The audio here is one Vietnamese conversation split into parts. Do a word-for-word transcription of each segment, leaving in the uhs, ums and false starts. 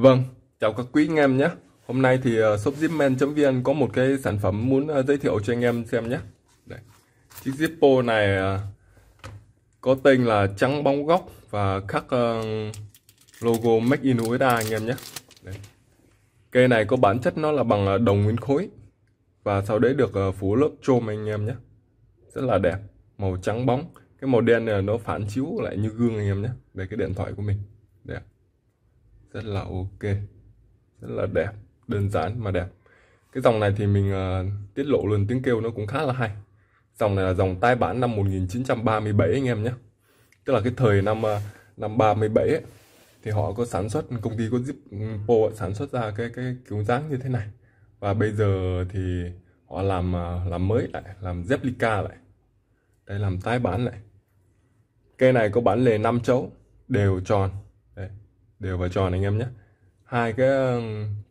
Vâng, chào các quý anh em nhé. Hôm nay thì shop zipmen chấm vn có một cái sản phẩm muốn giới thiệu cho anh em xem nhé. Đây. Chiếc Zippo này có tên là trắng bóng góc và khắc logo Made in u ét a anh em nhé. Đây. Cây này có bản chất nó là bằng đồng nguyên khối và sau đấy được phủ lớp chôm anh em nhé. Rất là đẹp, màu trắng bóng. Cái màu đen này nó phản chiếu lại như gương anh em nhé. Đây cái điện thoại của mình. Đẹp. Rất là ok, rất là đẹp, đơn giản mà đẹp. Cái dòng này thì mình uh, tiết lộ luôn tiếng kêu nó cũng khá là hay. Dòng này là dòng tái bản năm một nghìn chín trăm ba mươi bảy anh em nhé. Tức là cái thời năm uh, năm ba mươi bảy ấy, thì họ có sản xuất, công ty có Zippo sản xuất ra cái cái kiểu dáng như thế này. Và bây giờ thì họ làm uh, làm mới lại, làm replica lại. Đây, làm tái bản lại. Cây này có bản lề năm chấu, đều tròn. Đây, đều và tròn anh em nhé. Hai cái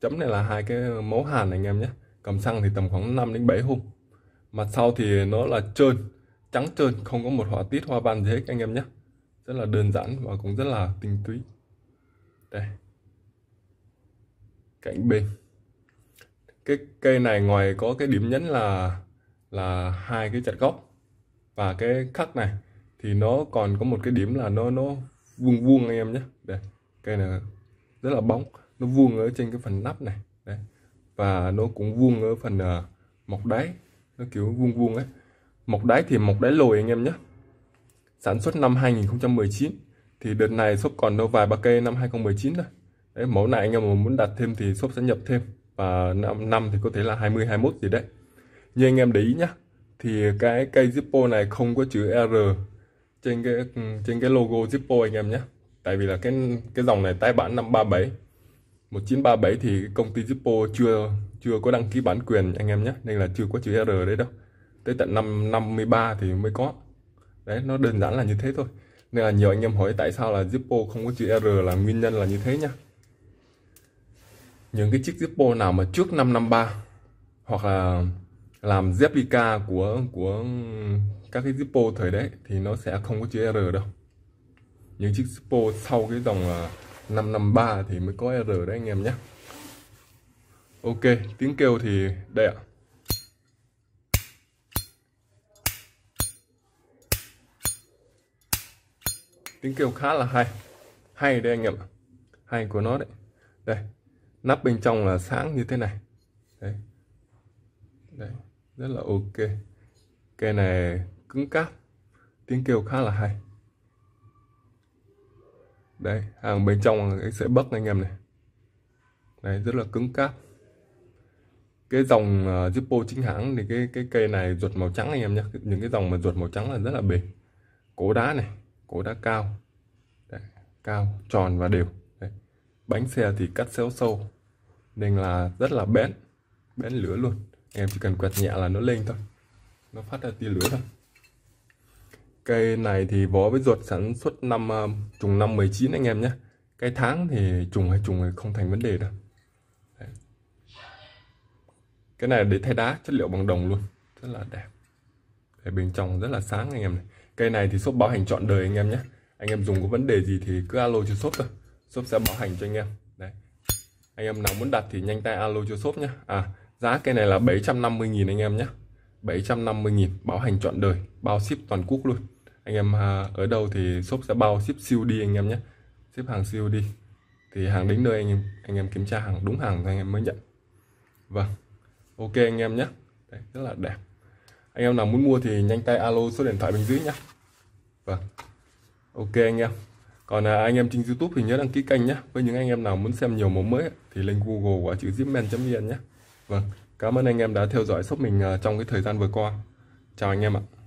chấm này là hai cái mấu hàn anh em nhé. Cầm xăng thì tầm khoảng năm đến bảy hôm. Mặt sau thì nó là trơn, trắng trơn, không có một họa tiết hoa văn gì hết anh em nhé. Rất là đơn giản và cũng rất là tinh túy. Đây. Cạnh bên. Cái cây này ngoài có cái điểm nhấn là là hai cái chặt góc và cái khắc này thì nó còn có một cái điểm là nó nó vuông vuông anh em nhé. Đây. Cây này rất là bóng, nó vuông ở trên cái phần nắp này. Đấy. Và nó cũng vuông ở phần uh, mọc đáy, nó kiểu vuông vuông ấy. Mọc đáy thì mọc đáy lồi anh em nhé. Sản xuất năm hai nghìn không trăm mười chín thì đợt này shop còn đâu vài ba cây năm hai nghìn không trăm mười chín thôi. Đấy, mẫu này anh em muốn đặt thêm thì shop sẽ nhập thêm và năm năm thì có thể là hai mươi, hai mươi mốt gì đấy. Như anh em để ý nhá, thì cái cây Zippo này không có chữ R trên cái trên cái logo Zippo anh em nhé. Tại vì là cái cái dòng này tái bản năm ba mươi bảy, một nghìn chín trăm ba mươi bảy thì công ty Zippo chưa chưa có đăng ký bản quyền anh em nhé, nên là chưa có chữ R đấy đâu. Tới tận năm năm mươi ba thì mới có. Đấy, nó đơn giản là như thế thôi. Nên là nhiều anh em hỏi tại sao là Zippo không có chữ R, là nguyên nhân là như thế nhá. Những cái chiếc Zippo nào mà trước năm năm ba hoặc là làm replica của của các cái Zippo thời đấy thì nó sẽ không có chữ R đâu. Những chiếc Zippo sau cái dòng năm năm ba thì mới có R đấy anh em nhé. Ok, tiếng kêu thì đây ạ. Tiếng kêu khá là hay. Hay đây anh em ạ. Hay của nó đấy. Đây, nắp bên trong là sáng như thế này. Đấy, đấy, rất là ok. Cây này cứng cáp. Tiếng kêu khá là hay. Đây, hàng bên trong là cái sợi bấc anh em này. Đấy, rất là cứng cáp. Cái dòng uh, Zippo chính hãng thì cái cái cây này ruột màu trắng anh em nhé. Những cái dòng mà ruột màu trắng là rất là bền. Cố đá này, cố đá cao. Đấy, cao, tròn và đều. Đấy. Bánh xe thì cắt xéo sâu nên là rất là bén. Bén lửa luôn. Anh em chỉ cần quẹt nhẹ là nó lên thôi. Nó phát ra tia lửa thôi. Cây này thì vó với ruột sản xuất năm trùng năm mười chín anh em nhé. Cái tháng thì trùng hay trùng thì không thành vấn đề đâu. Đấy. Cái này để thay đá, chất liệu bằng đồng luôn, rất là đẹp. Đấy, bên trong rất là sáng anh em này. Cây này thì shop bảo hành trọn đời anh em nhé. Anh em dùng có vấn đề gì thì cứ alo cho shop thôi, shop sẽ bảo hành cho anh em. Đấy. Anh em nào muốn đặt thì nhanh tay alo cho shop nhé. À, giá cây này là bảy trăm năm mươi nghìn anh em nhé. bảy trăm năm mươi nghìn, bảo hành trọn đời, bao ship toàn quốc luôn. Anh em ở đâu thì shop sẽ bao ship siêu đi anh em nhé. Ship hàng siêu đi. Thì hàng đến nơi anh em anh em kiểm tra hàng đúng hàng thì anh em mới nhận. Vâng. Ok anh em nhé. Đấy, rất là đẹp. Anh em nào muốn mua thì nhanh tay alo số điện thoại bên dưới nhé. Vâng. Ok anh em. Còn à, anh em trên YouTube thì nhớ đăng ký kênh nhé. Với những anh em nào muốn xem nhiều mẫu mới thì lên Google gõ chữ zipmen chấm vn nhé. Vâng. Cảm ơn anh em đã theo dõi shop mình trong cái thời gian vừa qua. Chào anh em ạ.